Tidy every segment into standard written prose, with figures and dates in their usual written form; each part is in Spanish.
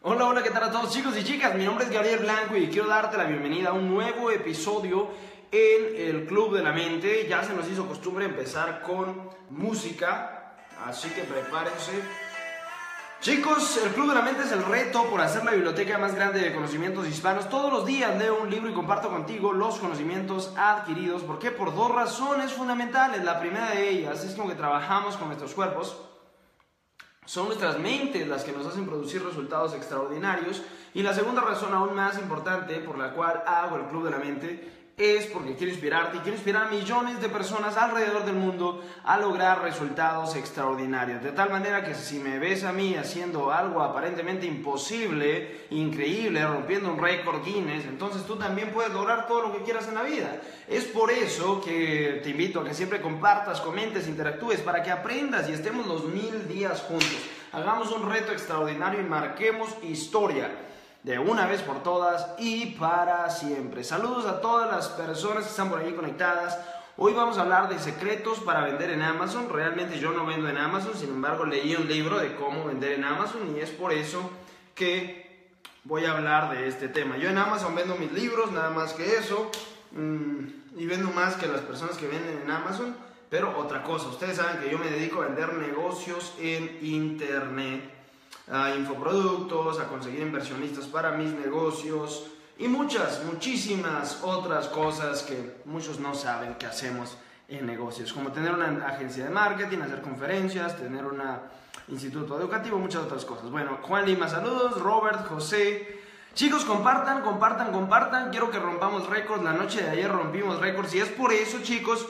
Hola, hola, ¿qué tal a todos chicos y chicas? Mi nombre es Gabriel Blanco y quiero darte la bienvenida a un nuevo episodio en El Club de la Mente. Ya se nos hizo costumbre empezar con música, así que prepárense. Chicos, El Club de la Mente es el reto por hacer la biblioteca más grande de conocimientos hispanos. Todos los días leo un libro y comparto contigo los conocimientos adquiridos. ¿Por qué? Por dos razones fundamentales. La primera de ellas es como que trabajamos con nuestros cuerpos. Son nuestras mentes las que nos hacen producir resultados extraordinarios. Y la segunda razón aún más importante por la cual hago el Club de la Mente es porque quiero inspirarte y quiero inspirar a millones de personas alrededor del mundo a lograr resultados extraordinarios. De tal manera que si me ves a mí haciendo algo aparentemente imposible, increíble, rompiendo un récord Guinness, entonces tú también puedes lograr todo lo que quieras en la vida. Es por eso que te invito a que siempre compartas, comentes, interactúes, para que aprendas y estemos los 1000 días juntos. Hagamos un reto extraordinario y marquemos historia de una vez por todas y para siempre. Saludos a todas las personas que están por ahí conectadas. Hoy vamos a hablar de secretos para vender en Amazon. Realmente yo no vendo en Amazon, sin embargo leí un libro de cómo vender en Amazon y es por eso que voy a hablar de este tema. Yo en Amazon vendo mis libros, nada más que eso. Y vendo más que las personas que venden en Amazon, pero otra cosa, ustedes saben que yo me dedico a vender negocios en internet, a infoproductos, a conseguir inversionistas para mis negocios y muchísimas otras cosas que muchos no saben que hacemos en negocios, como tener una agencia de marketing, hacer conferencias, tener un instituto educativo, muchas otras cosas. Bueno, Juan Lima, saludos, Robert, José. Chicos, compartan, quiero que rompamos récords. La noche de ayer rompimos récords y es por eso, chicos,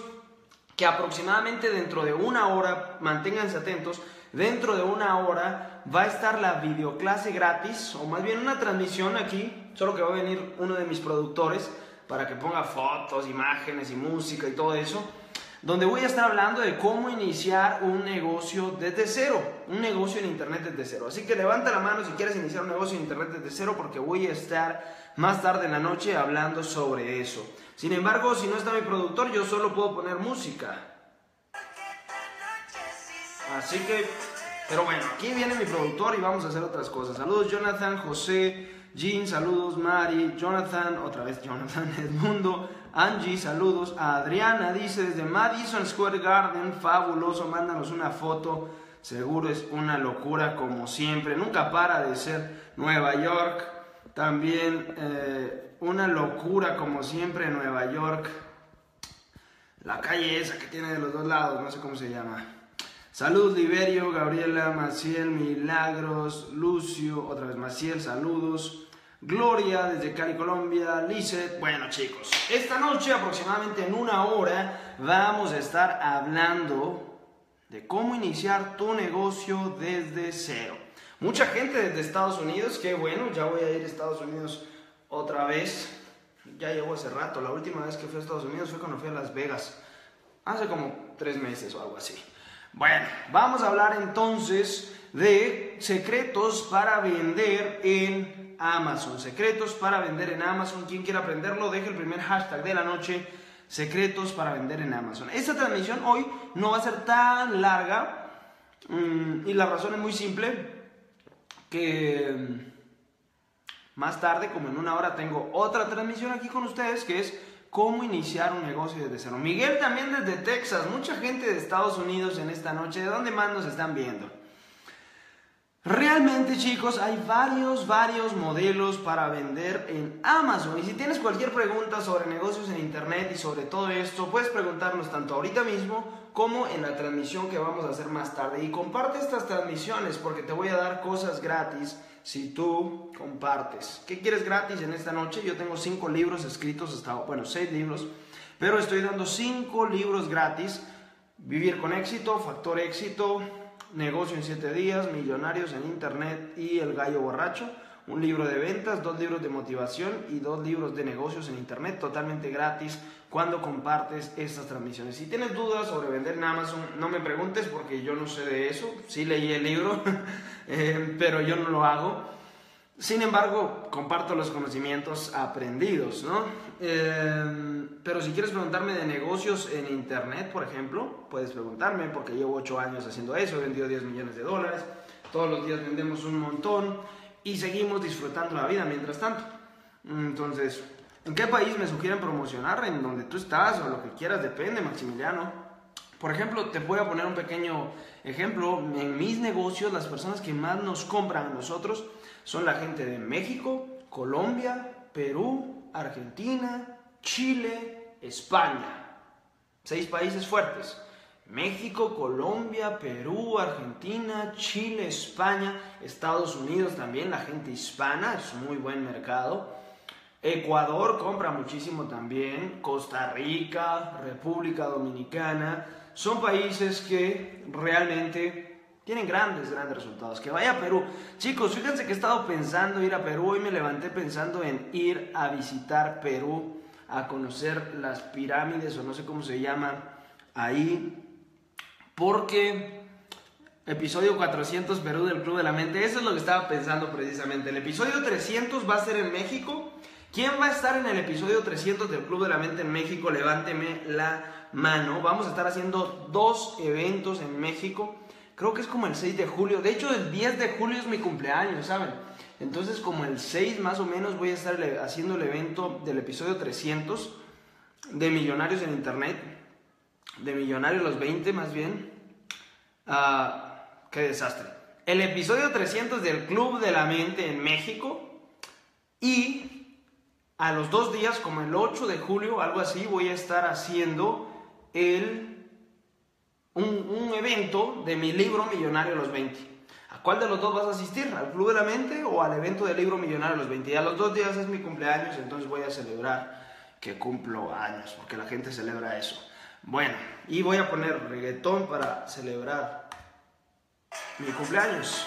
que aproximadamente dentro de una hora, manténganse atentos, dentro de una hora va a estar la videoclase gratis, o más bien una transmisión aquí, solo que va a venir uno de mis productores para que ponga fotos, imágenes y música y todo eso, donde voy a estar hablando de cómo iniciar un negocio desde cero, un negocio en internet desde cero. Así que levanta la mano si quieres iniciar un negocio en internet desde cero, porque voy a estar más tarde en la noche hablando sobre eso. Sin embargo, si no está mi productor, yo solo puedo poner música. Así que, pero bueno, aquí viene mi productor y vamos a hacer otras cosas. Saludos Jonathan, José, Jean, saludos Mari, Jonathan, otra vez Jonathan, Edmundo, Angie, saludos. A Adriana dice desde Madison Square Garden, fabuloso, mándanos una foto, seguro es una locura como siempre, nunca para de ser Nueva York, también una locura como siempre Nueva York, la calle esa que tiene de los dos lados, no sé cómo se llama. Saludos Liberio, Gabriela, Maciel, Milagros, Lucio, otra vez Maciel, saludos. Gloria desde Cali, Colombia, Lizeth. Bueno chicos, esta noche aproximadamente en una hora vamos a estar hablando de cómo iniciar tu negocio desde cero. Mucha gente desde Estados Unidos, que bueno, ya voy a ir a Estados Unidos otra vez. Ya llevo hace rato, la última vez que fui a Estados Unidos fue cuando fui a Las Vegas, hace como 3 meses o algo así. Bueno, vamos a hablar entonces de secretos para vender en Amazon, secretos para vender en Amazon. Quien quiera aprenderlo, deje el primer hashtag de la noche, secretos para vender en Amazon. Esta transmisión hoy no va a ser tan larga y la razón es muy simple, que más tarde, como en una hora, tengo otra transmisión aquí con ustedes que es cómo iniciar un negocio desde cero. Miguel también desde Texas, mucha gente de Estados Unidos en esta noche. ¿De dónde más nos están viendo? Realmente chicos, hay varios modelos para vender en Amazon. Y si tienes cualquier pregunta sobre negocios en internet y sobre todo esto, puedes preguntarnos tanto ahorita mismo como en la transmisión que vamos a hacer más tarde. Y comparte estas transmisiones porque te voy a dar cosas gratis si tú compartes. ¿Qué quieres gratis en esta noche? Yo tengo 5 libros escritos hasta, bueno, 6 libros, pero estoy dando 5 libros gratis. Vivir con Éxito, Factor Éxito, Negocio en 7 días, Millonarios en Internet y El Gallo Borracho, un libro de ventas, 2 libros de motivación y 2 libros de negocios en Internet totalmente gratis cuando compartes estas transmisiones. Si tienes dudas sobre vender en Amazon, no me preguntes porque yo no sé de eso. Sí leí el libro, pero yo no lo hago. Sin embargo, comparto los conocimientos aprendidos, ¿no? Pero si quieres preguntarme de negocios en internet, por ejemplo, puedes preguntarme porque llevo 8 años haciendo eso, he vendido $10 millones, todos los días vendemos un montón y seguimos disfrutando la vida mientras tanto. Entonces, ¿en qué país me sugieren promocionar? En donde tú estás o lo que quieras, depende, Maximiliano. Por ejemplo, te voy a poner un pequeño ejemplo. En mis negocios, las personas que más nos compran a nosotros son la gente de México, Colombia, Perú, Argentina, Chile, España. 6 países fuertes. México, Colombia, Perú, Argentina, Chile, España, Estados Unidos también, la gente hispana, es muy buen mercado. Ecuador compra muchísimo también, Costa Rica, República Dominicana. Son países que realmente tienen grandes, grandes resultados. Que vaya a Perú. Chicos, fíjense que he estado pensando ir a Perú. Hoy me levanté pensando en ir a visitar Perú, a conocer las pirámides o no sé cómo se llama ahí. Porque episodio 400 Perú del Club de la Mente. Eso es lo que estaba pensando precisamente. El episodio 300 va a ser en México. ¿Quién va a estar en el episodio 300 del Club de la Mente en México? Levánteme la mano. Vamos a estar haciendo 2 eventos en México, creo que es como el 6 de julio. De hecho, el 10 de julio es mi cumpleaños, ¿saben? Entonces, como el 6 más o menos, voy a estar haciendo el evento del episodio 300 de Millonarios en Internet, de Millonarios los 20 más bien. ¡Qué desastre! El episodio 300 del Club de la Mente en México. Y a los 2 días, como el 8 de julio, algo así, voy a estar haciendo un evento de mi libro Millonario los 20. ¿A cuál de los dos vas a asistir? ¿Al Club de la Mente o al evento del libro Millonario los 20? Y a los 2 días es mi cumpleaños, entonces voy a celebrar que cumplo años, porque la gente celebra eso. Bueno, y voy a poner reggaetón para celebrar mi cumpleaños.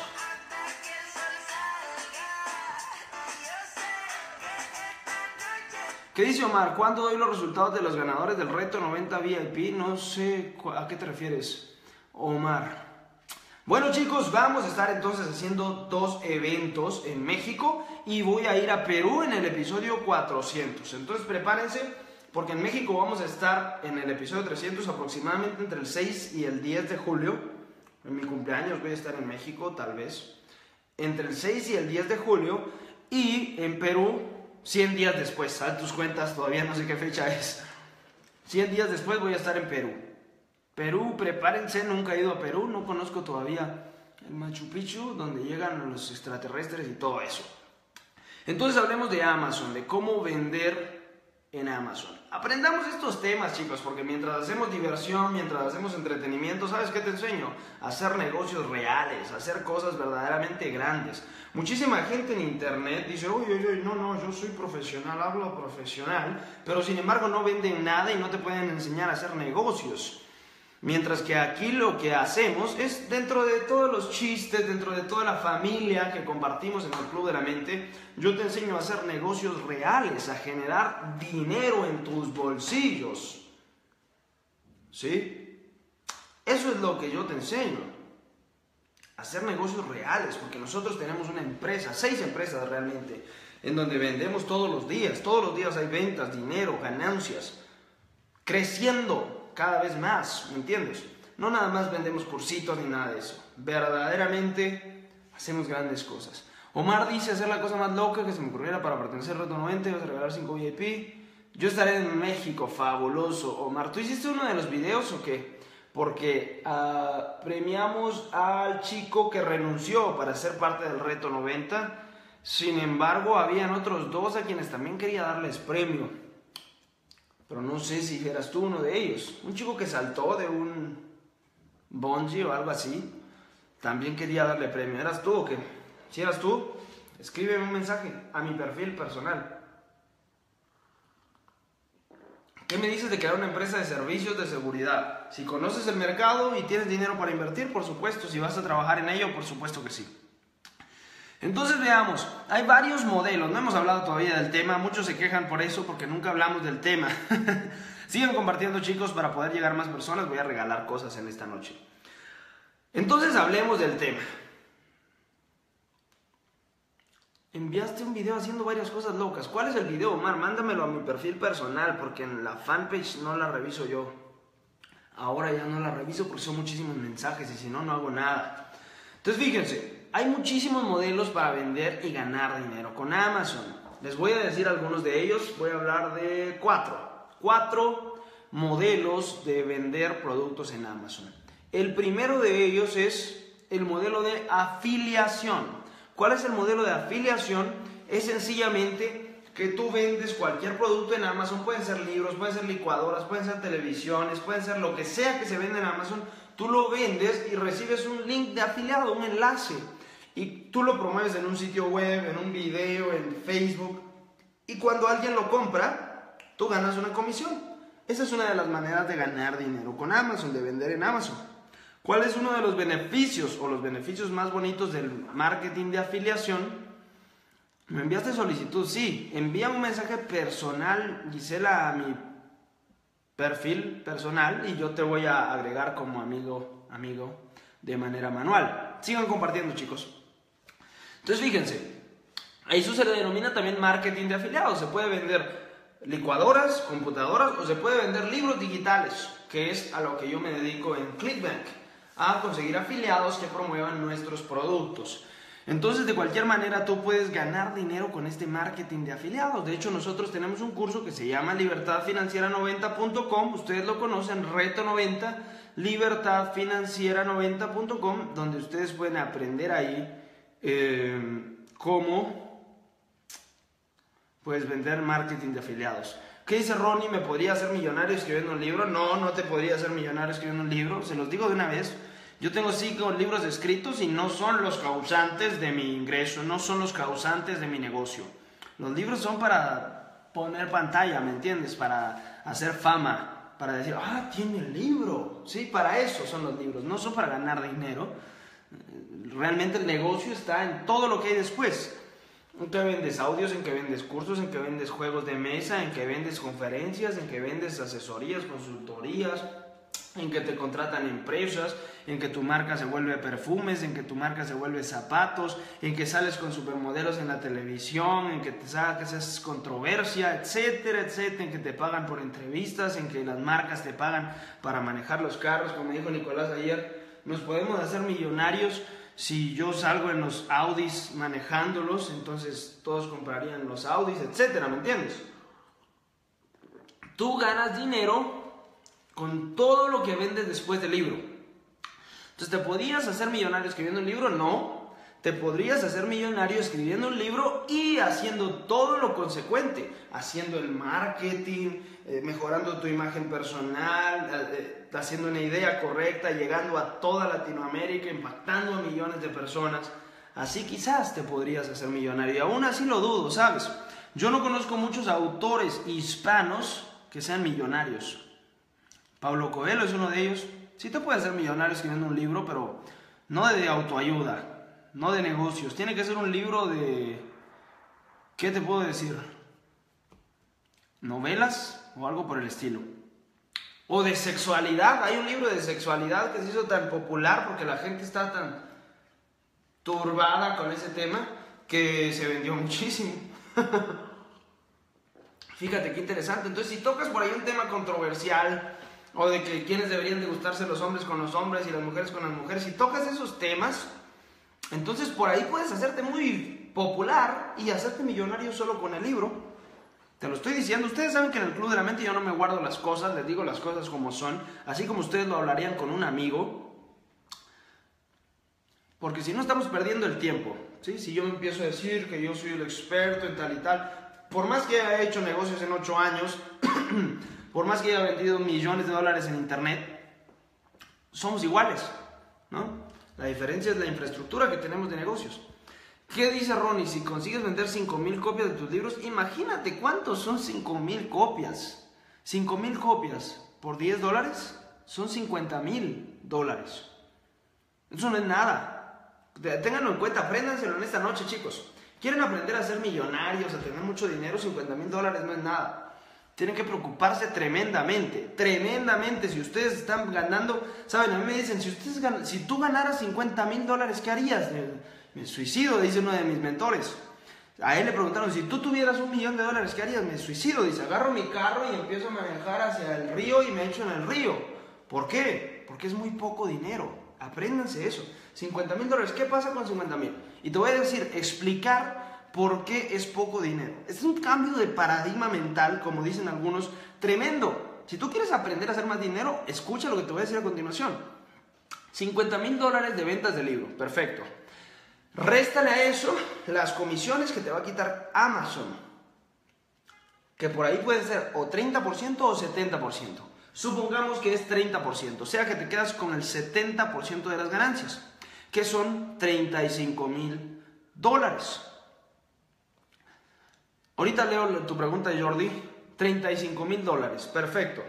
¿Qué dice Omar? ¿Cuándo doy los resultados de los ganadores del reto 90 VIP? No sé a qué te refieres, Omar. Bueno, chicos, vamos a estar entonces haciendo 2 eventos en México y voy a ir a Perú en el episodio 400. Entonces prepárense, porque en México vamos a estar en el episodio 300 aproximadamente entre el 6 y el 10 de julio. En mi cumpleaños voy a estar en México, tal vez. Entre el 6 y el 10 de julio y en Perú 100 días después, a tus cuentas, todavía no sé qué fecha es. 100 días después voy a estar en Perú. Perú, prepárense, nunca he ido a Perú, no conozco todavía el Machu Picchu, donde llegan los extraterrestres y todo eso. Entonces hablemos de Amazon, de cómo vender en Amazon. Aprendamos estos temas, chicos, porque mientras hacemos diversión, mientras hacemos entretenimiento, ¿sabes qué te enseño? A hacer negocios reales, a hacer cosas verdaderamente grandes. Muchísima gente en internet dice, uy, no, yo soy profesional, hablo profesional, pero sin embargo no venden nada y no te pueden enseñar a hacer negocios. Mientras que aquí lo que hacemos es, dentro de todos los chistes, dentro de toda la familia que compartimos en el Club de la Mente, yo te enseño a hacer negocios reales, a generar dinero en tus bolsillos. ¿Sí? Eso es lo que yo te enseño. Hacer negocios reales, porque nosotros tenemos una empresa, 6 empresas realmente, en donde vendemos todos los días hay ventas, dinero, ganancias, creciendo cada vez más, ¿me entiendes? No nada más vendemos cursitos ni nada de eso. Verdaderamente hacemos grandes cosas. Omar dice hacer la cosa más loca que se me ocurriera para pertenecer al Reto 90, vas a regalar 5 VIP. Yo estaré en México, fabuloso. Omar, ¿tú hiciste uno de los videos o qué? Porque premiamos al chico que renunció para ser parte del Reto 90. Sin embargo, habían otros 2 a quienes también quería darles premio, pero no sé si eras tú uno de ellos. Un chico que saltó de un bungee o algo así, también quería darle premio. ¿Eras tú o qué? Si eras tú, escríbeme un mensaje a mi perfil personal. ¿Qué me dices de crear una empresa de servicios de seguridad? Si conoces el mercado y tienes dinero para invertir, por supuesto. Si vas a trabajar en ello, por supuesto que sí. Entonces veamos, hay varios modelos, no hemos hablado todavía del tema, muchos se quejan por eso porque nunca hablamos del tema. Sigan compartiendo, chicos, para poder llegar más personas, voy a regalar cosas en esta noche. Entonces hablemos del tema. Enviaste un video haciendo varias cosas locas. ¿Cuál es el video, Omar? Mándamelo a mi perfil personal, porque en la fanpage no la reviso yo. Ahora ya no la reviso porque son muchísimos mensajes y si no, no hago nada. Entonces fíjense, Hay muchísimos modelos para vender y ganar dinero con Amazon. Les voy a decir algunos de ellos. Voy a hablar de cuatro modelos de vender productos en Amazon. El primero de ellos es el modelo de afiliación. ¿Cuál es el modelo de afiliación? Es sencillamente que tú vendes cualquier producto en Amazon. Pueden ser libros, pueden ser licuadoras, pueden ser televisiones, pueden ser lo que sea que se venda en Amazon. Tú lo vendes y recibes un link de afiliado, un enlace. Y tú lo promueves en un sitio web, en un video, en Facebook. Y cuando alguien lo compra, tú ganas una comisión. Esa es una de las maneras de ganar dinero con Amazon, de vender en Amazon. ¿Cuál es uno de los beneficios o los beneficios más bonitos del marketing de afiliación? ¿Me enviaste solicitud? Sí. Envía un mensaje personal, Gisela, a mi perfil personal y yo te voy a agregar como amigo de manera manual. Sigan compartiendo, chicos. Entonces, fíjense, a eso se le denomina también marketing de afiliados. Se puede vender licuadoras, computadoras o se puede vender libros digitales, que es a lo que yo me dedico en Clickbank, a conseguir afiliados que promuevan nuestros productos. Entonces, de cualquier manera, tú puedes ganar dinero con este marketing de afiliados. De hecho, nosotros tenemos un curso que se llama libertadfinanciera90.com. Ustedes lo conocen, Reto 90, libertadfinanciera90.com, donde ustedes pueden aprender ahí cómo pues, vender marketing de afiliados. ¿Qué dice Ronnie? ¿Me podría hacer millonario escribiendo un libro? No, no te podría hacer millonario escribiendo un libro. Se los digo de una vez. Yo tengo 5 libros escritos y no son los causantes de mi ingreso, no son los causantes de mi negocio. Los libros son para poner pantalla, ¿me entiendes? Para hacer fama, para decir, ah, tiene el libro. Sí, para eso son los libros, no son para ganar dinero. Realmente el negocio está en todo lo que hay después. En que vendes audios, en que vendes cursos, en que vendes juegos de mesa, en que vendes conferencias, en que vendes asesorías, consultorías, en que te contratan empresas, en que tu marca se vuelve perfumes, en que tu marca se vuelve zapatos, en que sales con supermodelos en la televisión, en que te sacas controversia, etcétera, etcétera, en que te pagan por entrevistas, en que las marcas te pagan para manejar los carros. Como dijo Nicolás ayer, nos podemos hacer millonarios si yo salgo en los Audis manejándolos, entonces todos comprarían los Audis, etcétera, ¿me entiendes? Tú ganas dinero con todo lo que vendes después del libro. Entonces, ¿te podrías hacer millonario escribiendo un libro? No. Te podrías hacer millonario escribiendo un libro y haciendo todo lo consecuente, haciendo el marketing, mejorando tu imagen personal, haciendo una idea correcta, llegando a toda Latinoamérica, impactando a millones de personas. Así quizás te podrías hacer millonario. Y aún así lo dudo, ¿sabes? Yo no conozco muchos autores hispanos que sean millonarios. Pablo Coelho es uno de ellos. Sí te puedes hacer millonario escribiendo un libro, pero no de autoayuda, no de negocios. Tiene que ser un libro de... ¿qué te puedo decir? Novelas o algo por el estilo. O de sexualidad. Hay un libro de sexualidad que se hizo tan popular porque la gente está tan turbada con ese tema que se vendió muchísimo. Fíjate qué interesante. Entonces, si tocas por ahí un tema controversial, o de que quiénes deberían de gustarse los hombres con los hombres y las mujeres con las mujeres, si tocas esos temas, entonces por ahí puedes hacerte muy popular y hacerte millonario solo con el libro. Te lo estoy diciendo. Ustedes saben que en el Club de la Mente yo no me guardo las cosas, les digo las cosas como son, así como ustedes lo hablarían con un amigo, porque si no estamos perdiendo el tiempo, ¿sí? Si yo me empiezo a decir que yo soy el experto en tal y tal, por más que haya hecho negocios en 8 años, por más que haya vendido millones de dólares en internet, somos iguales, ¿no? La diferencia es la infraestructura que tenemos de negocios. ¿Qué dice Ronnie? Si consigues vender 5,000 copias de tus libros, imagínate cuántos son 5,000 copias. 5,000 copias por $10 son $50,000. Eso no es nada. Ténganlo en cuenta, apréndanselo en esta noche, chicos. Quieren aprender a ser millonarios, a tener mucho dinero, $50,000 no es nada. Tienen que preocuparse tremendamente. Si ustedes están ganando, saben, a mí me dicen, si tú ganaras $50,000, ¿qué harías? Me suicido, dice uno de mis mentores. A él le preguntaron, si tú tuvieras $1,000,000, ¿qué harías? Me suicido, dice, agarro mi carro y empiezo a manejar hacia el río y me echo en el río. ¿Por qué? Porque es muy poco dinero. Apréndanse eso. $50.000. ¿Qué pasa con $50.000? Y te voy a decir, explicar por qué es poco dinero. Es un cambio de paradigma mental, como dicen algunos, tremendo. Si tú quieres aprender a hacer más dinero, escucha lo que te voy a decir a continuación. $50.000 de ventas de libro, perfecto. Réstale a eso las comisiones que te va a quitar Amazon, que por ahí puede ser o 30% o 70%. Supongamos que es 30%, o sea que te quedas con el 70% de las ganancias, que son $35.000. Ahorita leo tu pregunta, Jordi. $35.000, perfecto.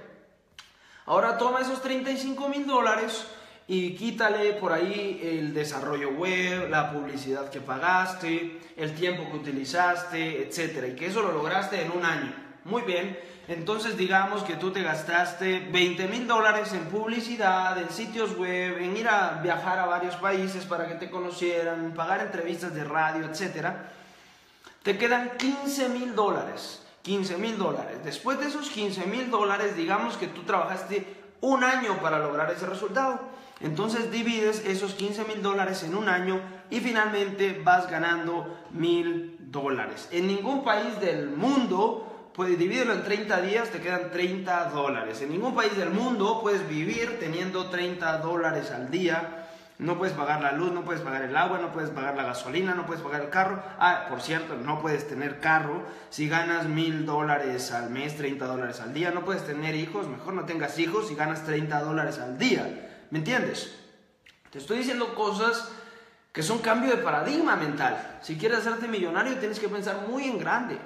Ahora toma esos $35.000 y quítale por ahí el desarrollo web, la publicidad que pagaste, el tiempo que utilizaste, etcétera, y que eso lo lograste en un año. Muy bien, entonces digamos que tú te gastaste $20.000 en publicidad, en sitios web, en ir a viajar a varios países para que te conocieran, en pagar entrevistas de radio, etcétera. Te quedan $15.000. $15.000. Después de esos $15.000, digamos que tú trabajaste un año para lograr ese resultado. Entonces divides esos $15.000 en un año y finalmente vas ganando $1.000. En ningún país del mundo, puedes dividirlo en 30 días, te quedan $30. En ningún país del mundo puedes vivir teniendo $30 al día. No puedes pagar la luz, no puedes pagar el agua, no puedes pagar la gasolina, no puedes pagar el carro. Ah, por cierto, no puedes tener carro. Si ganas $1.000 al mes, $30 al día, no puedes tener hijos. Mejor no tengas hijos si ganas $30 al día. ¿Me entiendes? Te estoy diciendo cosas que son cambio de paradigma mental. Si quieres hacerte millonario tienes que pensar muy en grande,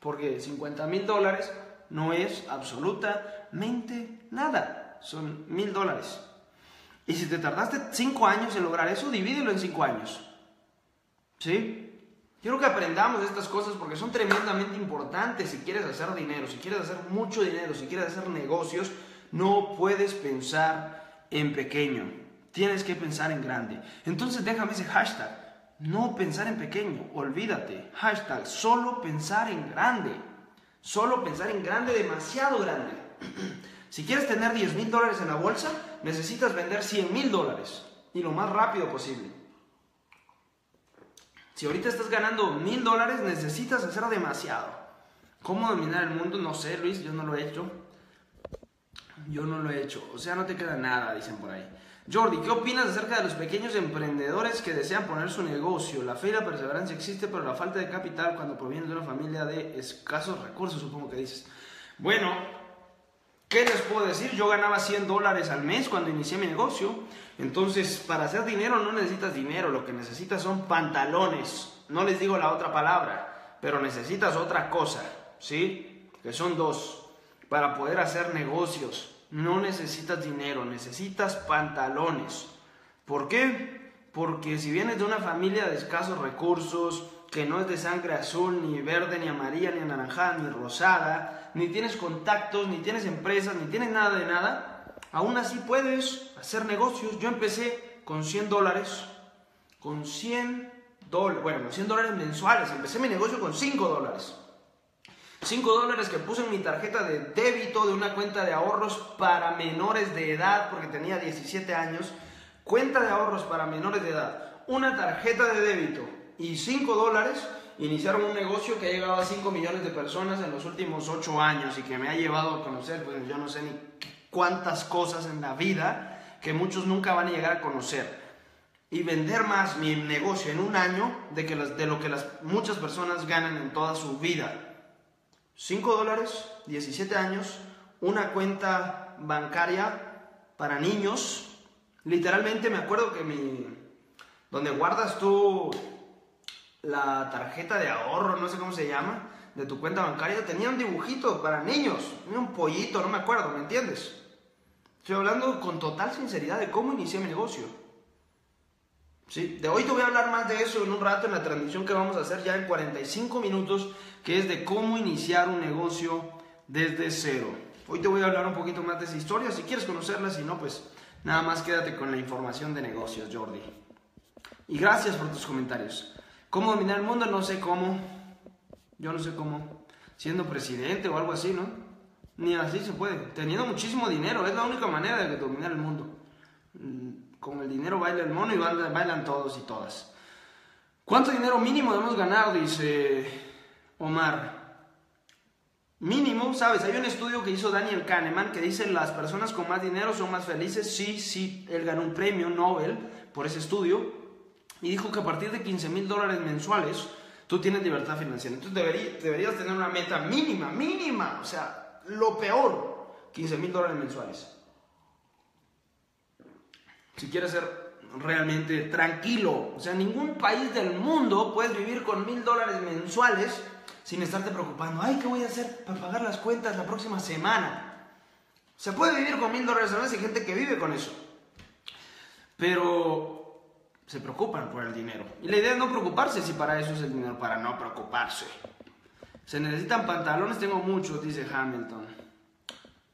porque $50.000 no es absolutamente nada, son $1.000. Y si te tardaste 5 años en lograr eso, divídelo en 5 años, ¿sí? Quiero que aprendamos estas cosas porque son tremendamente importantes si quieres hacer dinero, si quieres hacer mucho dinero, si quieres hacer negocios. No puedes pensar en pequeño, tienes que pensar en grande. Entonces déjame ese hashtag, no pensar en pequeño, olvídate. Hashtag, solo pensar en grande. Solo pensar en grande, demasiado grande. Si quieres tener $10.000 en la bolsa, necesitas vender $100.000 y lo más rápido posible. Si ahorita estás ganando $1.000, necesitas hacer demasiado. ¿Cómo dominar el mundo? No sé, Luis, yo no lo he hecho. Yo no lo he hecho, o sea, no te queda nada, dicen por ahí. Jordi, ¿qué opinas acerca de los pequeños emprendedores que desean poner su negocio? La fe y la perseverancia existe, pero la falta de capital cuando proviene de una familia de escasos recursos, supongo que dices. Bueno, ¿qué les puedo decir? Yo ganaba $100 al mes cuando inicié mi negocio. Entonces, para hacer dinero no necesitas dinero, lo que necesitas son pantalones. No les digo la otra palabra, pero necesitas otra cosa, ¿sí? Que son dos. Para poder hacer negocios no necesitas dinero, necesitas pantalones. ¿Por qué? Porque si vienes de una familia de escasos recursos, que no es de sangre azul, ni verde, ni amarilla, ni anaranjada, ni rosada, ni tienes contactos, ni tienes empresas, ni tienes nada de nada, aún así puedes hacer negocios. Yo empecé con $100, con $100, bueno, $100 mensuales, empecé mi negocio con $5. $5 que puse en mi tarjeta de débito de una cuenta de ahorros para menores de edad, porque tenía 17 años, cuenta de ahorros para menores de edad, una tarjeta de débito y $5, iniciaron un negocio que ha llegado a 5 millones de personas en los últimos 8 años y que me ha llevado a conocer, pues yo no sé ni cuántas cosas en la vida que muchos nunca van a llegar a conocer. Y vender más mi negocio en un año de lo que muchas personas ganan en toda su vida. $5, 17 años, una cuenta bancaria para niños. Literalmente me acuerdo que donde guardas tú la tarjeta de ahorro, no sé cómo se llama, de tu cuenta bancaria, tenía un dibujito para niños, un pollito, no me acuerdo, ¿me entiendes? Estoy hablando con total sinceridad de cómo inicié mi negocio. Sí, de hoy te voy a hablar más de eso en un rato en la transmisión que vamos a hacer ya en 45 minutos, que es de cómo iniciar un negocio desde cero. Hoy te voy a hablar un poquito más de esa historia, si quieres conocerla, si no, pues nada más quédate con la información de negocios, Jordi. Y gracias por tus comentarios. ¿Cómo dominar el mundo? No sé cómo. Yo no sé cómo. Siendo presidente o algo así, ¿no? Ni así se puede. Teniendo muchísimo dinero, es la única manera de dominar el mundo. Con el dinero baila el mono y bailan todos y todas. ¿Cuánto dinero mínimo debemos ganar? Dice Omar. Mínimo, ¿sabes? Hay un estudio que hizo Daniel Kahneman que dice las personas con más dinero son más felices. Sí, él ganó un premio Nobel por ese estudio y dijo que a partir de $15,000 mensuales tú tienes libertad financiera. Entonces deberías tener una meta mínima, o sea, lo peor, $15,000 mensuales. Si quieres ser realmente tranquilo, o sea, en ningún país del mundo puedes vivir con $1,000 mensuales sin estarte preocupando, ay, ¿qué voy a hacer para pagar las cuentas la próxima semana? Se puede vivir con $1,000 al mes, hay gente que vive con eso, pero se preocupan por el dinero. Y la idea es no preocuparse, si para eso es el dinero, para no preocuparse. Se necesitan pantalones, tengo muchos, dice Hamilton.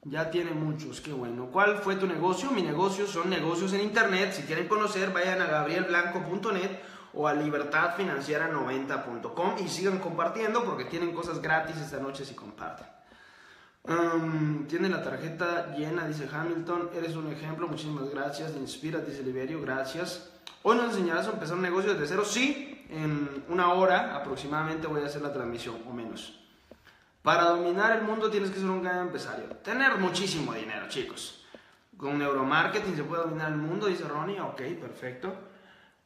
Ya tiene muchos, qué bueno. ¿Cuál fue tu negocio? Mi negocio son negocios en internet. Si quieren conocer, vayan a gabrielblanco.net o a libertadfinanciera90.com y sigan compartiendo porque tienen cosas gratis esta noche si comparten. Tiene la tarjeta llena, dice Hamilton. Eres un ejemplo, muchísimas gracias. Te inspiras, dice Liberio, gracias. ¿Hoy nos enseñarás a empezar un negocio desde cero? Sí, en una hora aproximadamente voy a hacer la transmisión o menos. Para dominar el mundo tienes que ser un gran empresario. Tener muchísimo dinero, chicos. Con neuromarketing se puede dominar el mundo, dice Ronnie. Ok, perfecto.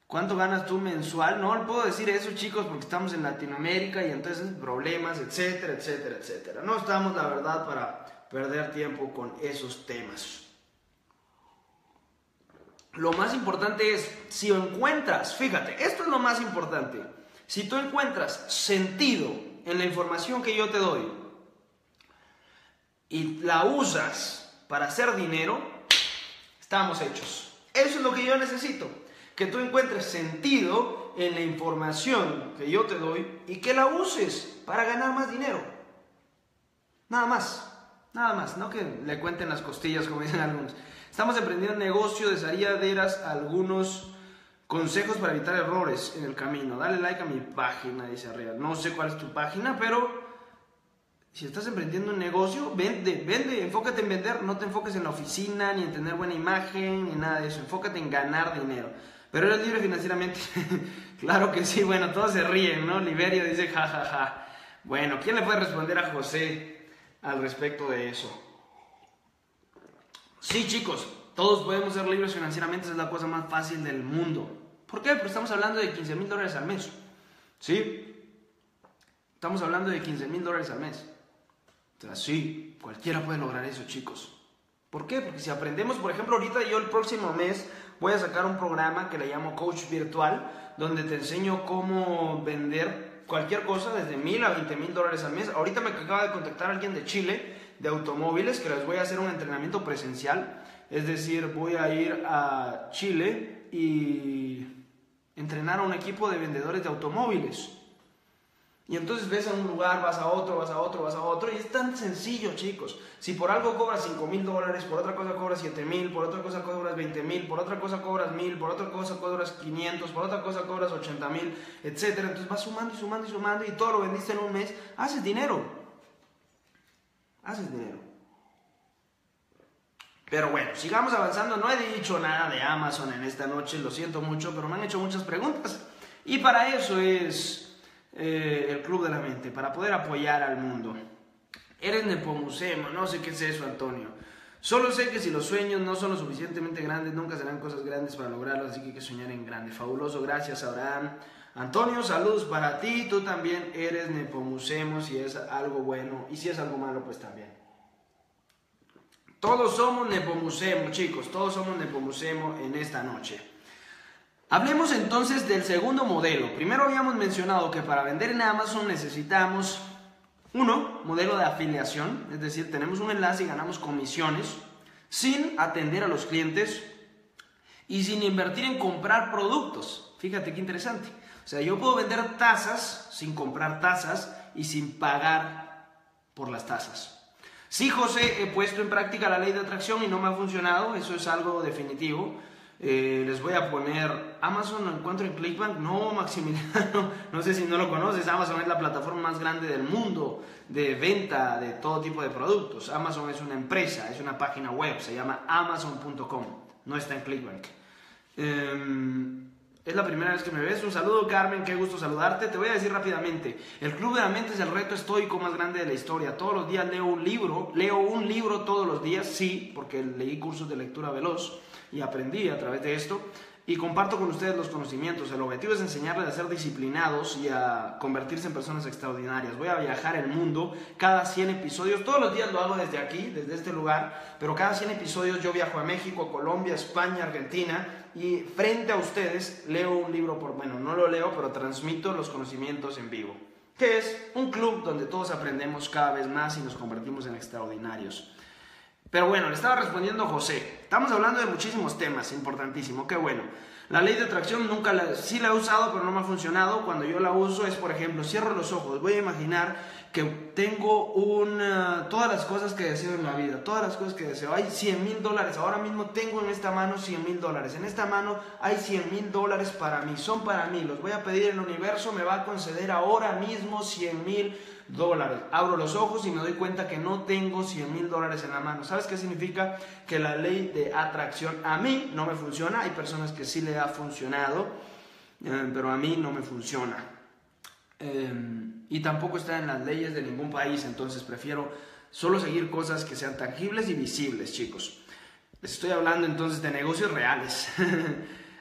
¿Cuánto ganas tú mensual? No puedo decir eso, chicos, porque estamos en Latinoamérica y entonces problemas, etcétera, etcétera, etcétera. No estamos, la verdad, para perder tiempo con esos temas. Lo más importante es, si encuentras, fíjate, esto es lo más importante. Si tú encuentras sentido en la información que yo te doy y la usas para hacer dinero, estamos hechos. Eso es lo que yo necesito, que tú encuentres sentido en la información que yo te doy y que la uses para ganar más dinero. Nada más, no que le cuenten las costillas como dicen algunos. Estamos emprendiendo un negocio, desearía daros algunos consejos para evitar errores en el camino. Dale like a mi página, dice Arriba. No sé cuál es tu página, pero si estás emprendiendo un negocio, vende, enfócate en vender. No te enfoques en la oficina, ni en tener buena imagen, ni nada de eso. Enfócate en ganar dinero. Pero eres libre financieramente. Claro que sí, bueno, todos se ríen, ¿no? Liberio dice jajaja. Bueno, ¿quién le puede responder a José al respecto de eso? Sí, chicos, todos podemos ser libres financieramente, es la cosa más fácil del mundo. ¿Por qué? Porque estamos hablando de $15,000 al mes. ¿Sí? Estamos hablando de $15,000 al mes. O sea, sí, cualquiera puede lograr eso, chicos. ¿Por qué? Porque si aprendemos, por ejemplo, ahorita yo el próximo mes voy a sacar un programa que le llamo Coach Virtual, donde te enseño cómo vender cualquier cosa desde $1,000 a $20,000 al mes. Ahorita me acaba de contactar alguien de Chile, de automóviles, que les voy a hacer un entrenamiento presencial. Es decir, voy a ir a Chile y entrenar a un equipo de vendedores de automóviles. Y entonces ves a un lugar, vas a otro, y es tan sencillo, chicos. Si por algo cobras $5,000, por otra cosa cobras $7,000, por otra cosa cobras $20,000, por otra cosa cobras $1,000, por otra cosa cobras $500, por otra cosa cobras $80,000, etc. Entonces vas sumando y todo lo vendiste en un mes. Haces dinero. Pero bueno, sigamos avanzando. No he dicho nada de Amazon en esta noche, lo siento mucho, pero me han hecho muchas preguntas. Y para eso es el Club de la Mente, para poder apoyar al mundo. Eres nepomucemo, no sé qué es eso, Antonio. Solo sé que si los sueños no son lo suficientemente grandes, nunca serán cosas grandes para lograrlo, así que hay que soñar en grande. Fabuloso, gracias, Abraham. Antonio, saludos para ti. Tú también eres nepomucemo, si es algo bueno, y si es algo malo, pues también. Todos somos nepomucemo, chicos, todos somos nepomucemo en esta noche. Hablemos entonces del segundo modelo. Primero habíamos mencionado que para vender en Amazon necesitamos, uno, modelo de afiliación, es decir, tenemos un enlace y ganamos comisiones sin atender a los clientes y sin invertir en comprar productos. Fíjate qué interesante. O sea, yo puedo vender tazas sin comprar tazas y sin pagar por las tazas. Sí, José, he puesto en práctica la ley de atracción y no me ha funcionado, eso es algo definitivo. Les voy a poner Amazon, lo encuentro en Clickbank. No, Maximiliano, no sé si no lo conoces. Amazon es la plataforma más grande del mundo de venta de todo tipo de productos. Amazon es una empresa, es una página web, se llama Amazon.com, no está en Clickbank. Es la primera vez que me ves. Un saludo, Carmen, qué gusto saludarte. Te voy a decir rápidamente, el Club de la Mente es el reto estoico más grande de la historia. Todos los días leo un libro todos los días, sí, porque leí cursos de lectura veloz y aprendí a través de esto, y comparto con ustedes los conocimientos. El objetivo es enseñarles a ser disciplinados y a convertirse en personas extraordinarias. Voy a viajar el mundo cada 100 episodios, todos los días lo hago desde aquí, desde este lugar, pero cada 100 episodios yo viajo a México, Colombia, España, Argentina, y frente a ustedes leo un libro por... Bueno, no lo leo, pero transmito los conocimientos en vivo, que es un club donde todos aprendemos cada vez más y nos convertimos en extraordinarios. Pero bueno, le estaba respondiendo a José. Estamos hablando de muchísimos temas, importantísimo, qué bueno. La ley de atracción sí la he usado, pero no me ha funcionado. Cuando yo la uso es, por ejemplo, cierro los ojos, voy a imaginar que tengo todas las cosas que deseo en la vida, todas las cosas que deseo. Hay $100,000, ahora mismo tengo en esta mano $100,000, en esta mano hay $100,000 para mí, son para mí, los voy a pedir, el universo me va a conceder ahora mismo $100,000. Abro los ojos y me doy cuenta que no tengo $100,000 en la mano. ¿Sabes qué significa? Que la ley de atracción a mí no me funciona. Hay personas que sí le ha funcionado, pero a mí no me funciona, y tampoco está en las leyes de ningún país. Entonces prefiero solo seguir cosas que sean tangibles y visibles, chicos. Les estoy hablando entonces de negocios reales.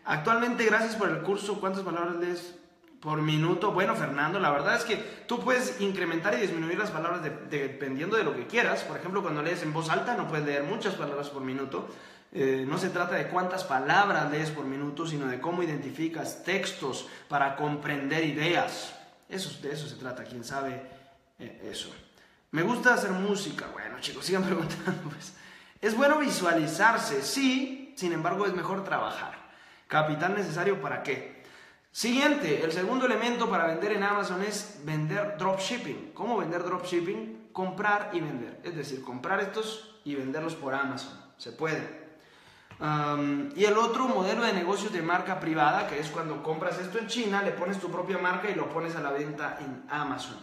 Actualmente, gracias por el curso. ¿Cuántas palabras lees por minuto? Bueno, Fernando, la verdad es que tú puedes incrementar y disminuir las palabras dependiendo de lo que quieras. Por ejemplo, cuando lees en voz alta no puedes leer muchas palabras por minuto. No se trata de cuántas palabras lees por minuto, sino de cómo identificas textos para comprender ideas. De eso se trata, quién sabe eso. Me gusta hacer música. Bueno, chicos, sigan preguntando, pues. ¿Es bueno visualizarse? Sí, sin embargo es mejor trabajar. ¿Capital necesario para qué? Siguiente, el segundo elemento para vender en Amazon es vender dropshipping. ¿Cómo vender dropshipping? Comprar y vender. Es decir, comprar estos y venderlos por Amazon. Se puede. Y el otro modelo de negocios de marca privada, que es cuando compras esto en China, le pones tu propia marca y lo pones a la venta en Amazon.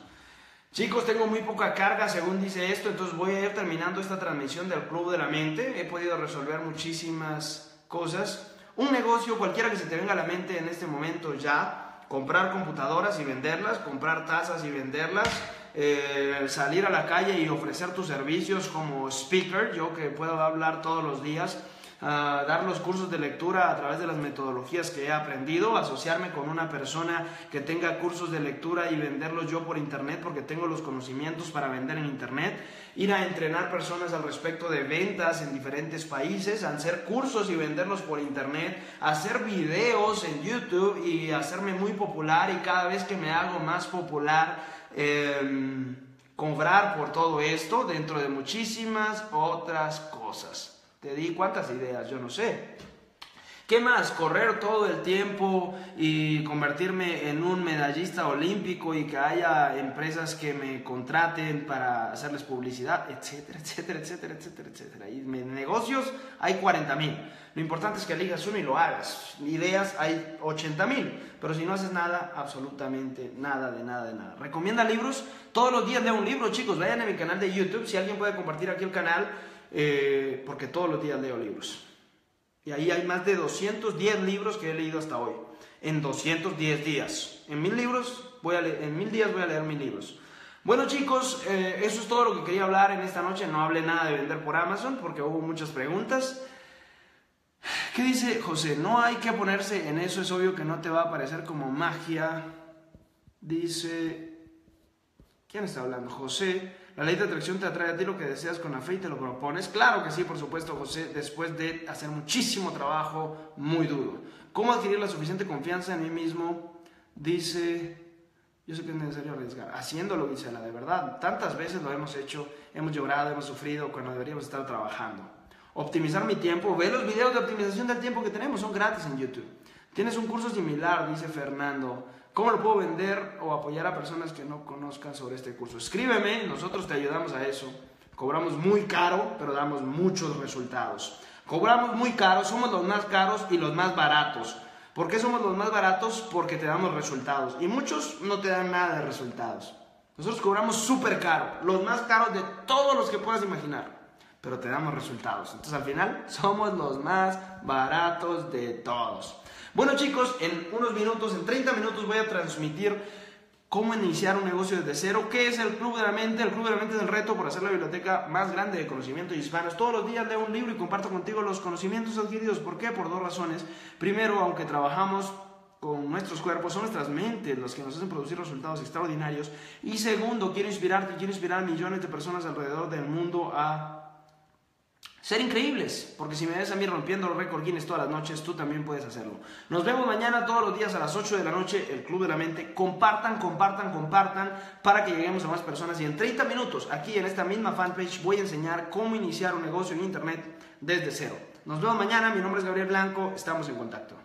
Chicos, tengo muy poca carga según dice esto, entonces voy a ir terminando esta transmisión del Club de la Mente. He podido resolver muchísimas cosas. Un negocio, cualquiera que se te venga a la mente en este momento ya: comprar computadoras y venderlas, comprar tazas y venderlas, salir a la calle y ofrecer tus servicios como speaker, yo que puedo hablar todos los días, dar los cursos de lectura a través de las metodologías que he aprendido, asociarme con una persona que tenga cursos de lectura y venderlos yo por internet porque tengo los conocimientos para vender en internet, ir a entrenar personas al respecto de ventas en diferentes países, hacer cursos y venderlos por internet, hacer videos en YouTube y hacerme muy popular, y cada vez que me hago más popular, cobrar por todo esto, dentro de muchísimas otras cosas. Te di cuántas ideas, yo no sé. ¿Qué más? Correr todo el tiempo y convertirme en un medallista olímpico y que haya empresas que me contraten para hacerles publicidad, etcétera, etcétera, etcétera, etcétera, etcétera. Y en negocios hay 40,000. Lo importante es que elijas uno y lo hagas. Ideas hay 80,000, pero si no haces nada, absolutamente nada, de nada, de nada. ¿Recomienda libros? Todos los días leo un libro, chicos. Vayan a mi canal de YouTube, si alguien puede compartir aquí el canal, porque todos los días leo libros y ahí hay más de 210 libros que he leído hasta hoy en 210 días. En mil días voy a leer 1000 libros. Bueno, chicos, eso es todo lo que quería hablar en esta noche. No hablé nada de vender por Amazon porque hubo muchas preguntas. ¿Qué dice José? No hay que ponerse en eso, es obvio que no te va a aparecer como magia. Dice, ¿quién está hablando? José. La ley de atracción te atrae a ti lo que deseas con la fe y te lo propones. Claro que sí, por supuesto, José, después de hacer muchísimo trabajo muy duro. ¿Cómo adquirir la suficiente confianza en mí mismo? Dice, yo sé que es necesario arriesgar. Haciéndolo, Gisela, de verdad. Tantas veces lo hemos hecho, hemos llorado, hemos sufrido cuando deberíamos estar trabajando. Optimizar mi tiempo. Ve los videos de optimización del tiempo que tenemos, son gratis en YouTube. Tienes un curso similar, dice Fernando. ¿Cómo lo puedo vender o apoyar a personas que no conozcan sobre este curso? Escríbeme, nosotros te ayudamos a eso. Cobramos muy caro, pero damos muchos resultados. Cobramos muy caro, somos los más caros y los más baratos. ¿Por qué somos los más baratos? Porque te damos resultados. Y muchos no te dan nada de resultados. Nosotros cobramos súper caro, los más caros de todos los que puedas imaginar. pero te damos resultados. Entonces al final somos los más baratos de todos. Bueno chicos, en unos minutos, en 30 minutos voy a transmitir cómo iniciar un negocio desde cero, qué es el Club de la Mente. El Club de la Mente es el reto por hacer la biblioteca más grande de conocimientos hispanos. Todos los días leo un libro y comparto contigo los conocimientos adquiridos. ¿Por qué? Por dos razones. Primero, aunque trabajamos con nuestros cuerpos, son nuestras mentes las que nos hacen producir resultados extraordinarios. Y segundo, quiero inspirarte y quiero inspirar a millones de personas alrededor del mundo a ser increíbles, porque si me ves a mí rompiendo los récord Guinness todas las noches, tú también puedes hacerlo. Nos vemos mañana todos los días a las 8 de la noche, el Club de la Mente. Compartan, compartan, compartan para que lleguemos a más personas. Y en 30 minutos, aquí en esta misma fanpage, voy a enseñar cómo iniciar un negocio en Internet desde cero. Nos vemos mañana, mi nombre es Gabriel Blanco, estamos en contacto.